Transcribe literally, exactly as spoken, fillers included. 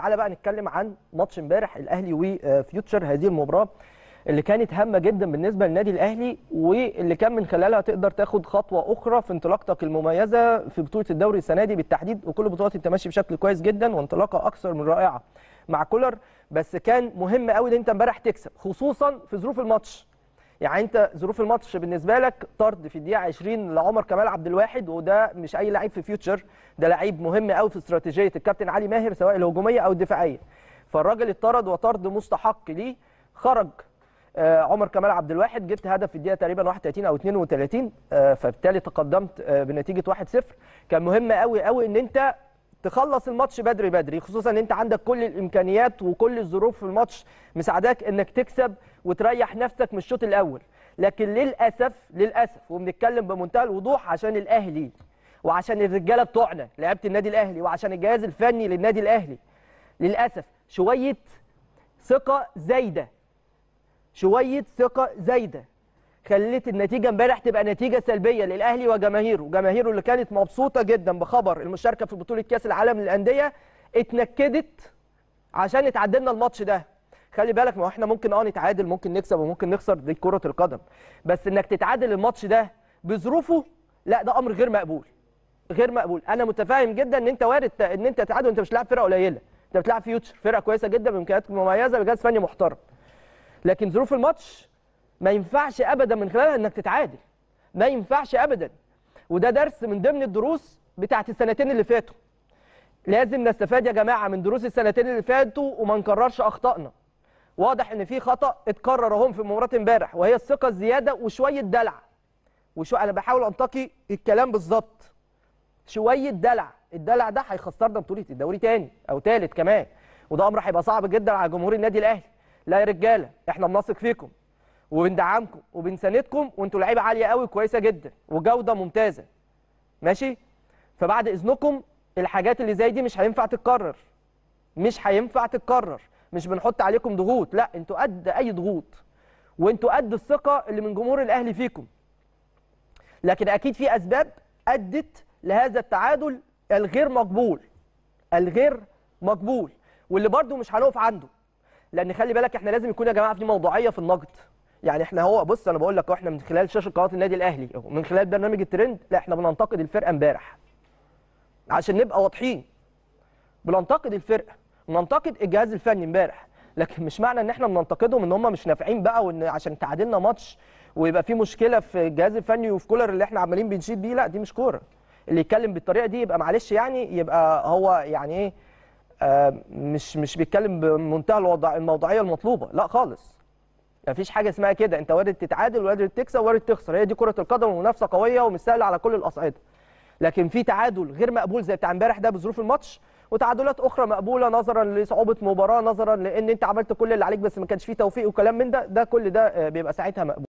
تعالى بقى نتكلم عن ماتش امبارح الاهلي وفيوتشر، هذه المباراه اللي كانت هامه جدا بالنسبه للنادي الاهلي، واللي كان من خلالها تقدر تاخد خطوه اخرى في انطلاقتك المميزه في بطوله الدوري السنه دي بالتحديد. وكل بطولات انت ماشي بشكل كويس جدا وانطلاقه اكثر من رائعه مع كولر، بس كان مهم قوي ان انت امبارح تكسب، خصوصا في ظروف الماتش. يعني انت ظروف الماتش بالنسبه لك طرد في الدقيقه عشرين لعمر كمال عبد الواحد، وده مش اي لعيب في فيوتشر، ده لعيب مهم قوي في استراتيجيه الكابتن علي ماهر سواء الهجوميه او الدفاعيه. فالراجل اتطرد وطرد مستحق ليه، خرج آه عمر كمال عبد الواحد، جبت هدف في الدقيقه تقريبا واحد وثلاثين او اثنين وثلاثين، آه فبالتالي تقدمت آه بنتيجه واحد صفر. كان مهم قوي قوي ان انت تخلص الماتش بدري بدري، خصوصا ان انت عندك كل الامكانيات وكل الظروف في الماتش مساعداك انك تكسب وتريح نفسك من الشوط الاول. لكن للاسف للاسف وبنتكلم بمنتهى الوضوح عشان الاهلي وعشان الرجاله بتوعنا لعيبه النادي الاهلي وعشان الجهاز الفني للنادي الاهلي، للاسف شويه ثقه زايده شويه ثقه زايده خلت النتيجه امبارح تبقى نتيجه سلبيه للاهلي وجماهيره، جماهيره اللي كانت مبسوطه جدا بخبر المشاركه في بطوله كاس العالم للانديه اتنكدت عشان اتعدلنا الماتش ده. خلي بالك، ما احنا ممكن اه نتعادل، ممكن نكسب وممكن نخسر، دي كره القدم، بس انك تتعادل الماتش ده بظروفه لا، ده امر غير مقبول غير مقبول. انا متفاهم جدا ان انت وارد ان انت تتعادل، انت مش لاعب فرقه قليله، انت بتلعب فيوتشر فرقه كويسه جدا بامكانيات مميزه بجهاز فني محترم، لكن ظروف الماتش ما ينفعش ابدا من خلالها انك تتعادل، ما ينفعش ابدا. وده درس من ضمن الدروس بتاعت السنتين اللي فاتوا، لازم نستفاد يا جماعه من دروس السنتين اللي فاتوا وما نكررش اخطائنا. واضح ان في خطا اتكرر اهو في مباراه امبارح، وهي الثقه الزياده وشويه دلع، وشو انا بحاول انتقي الكلام بالظبط، شويه دلع. الدلع ده هيخسرنا بطوله الدوري تاني او تالت كمان، وده امر هيبقى صعب جدا على جمهور النادي الاهلي. لا يا رجاله، احنا بنثق فيكم وبندعمكم وبنساندكم، وانتوا لعيبه عاليه قوي كويسه جدا وجوده ممتازه، ماشي؟ فبعد اذنكم الحاجات اللي زي دي مش هينفع تتكرر، مش هينفع تتكرر. مش بنحط عليكم ضغوط، لا، انتوا قد اي ضغوط وانتوا قد الثقه اللي من جمهور الاهلي فيكم. لكن اكيد في اسباب ادت لهذا التعادل الغير مقبول الغير مقبول واللي برده مش هنقف عنده، لان خلي بالك احنا لازم يكون يا جماعه في موضوعيه في النقد. يعني احنا هو بص، انا بقول لك احنا من خلال شاشه قناه النادي الاهلي ومن خلال برنامج الترند، لا، احنا بننتقد الفرقه امبارح عشان نبقى واضحين، بننتقد الفرقه، بننتقد الجهاز الفني امبارح. لكن مش معنى ان احنا بننتقدهم ان هم مش نافعين بقى، وان عشان تعادلنا ماتش ويبقى في مشكله في الجهاز الفني وفي كولر اللي احنا عمالين بنشيد بيه، لا، دي مش كوره. اللي يتكلم بالطريقه دي يبقى معلش يعني يبقى هو يعني ايه، آه مش مش بيتكلم بمنتهى الموضوعيه المطلوبه، لا خالص. مفيش حاجه اسمها كده، انت وارد تتعادل وارد تكسب وارد تخسر، هي دي كره القدم ومنافسه قويه ومش سهله على كل الاصعده. لكن في تعادل غير مقبول زي بتاع امبارح ده بظروف الماتش، وتعادلات اخرى مقبوله نظرا لصعوبه مباراه، نظرا لان انت عملت كل اللي عليك بس ما كانش فيه توفيق وكلام من ده، ده كل ده بيبقى ساعتها مقبول.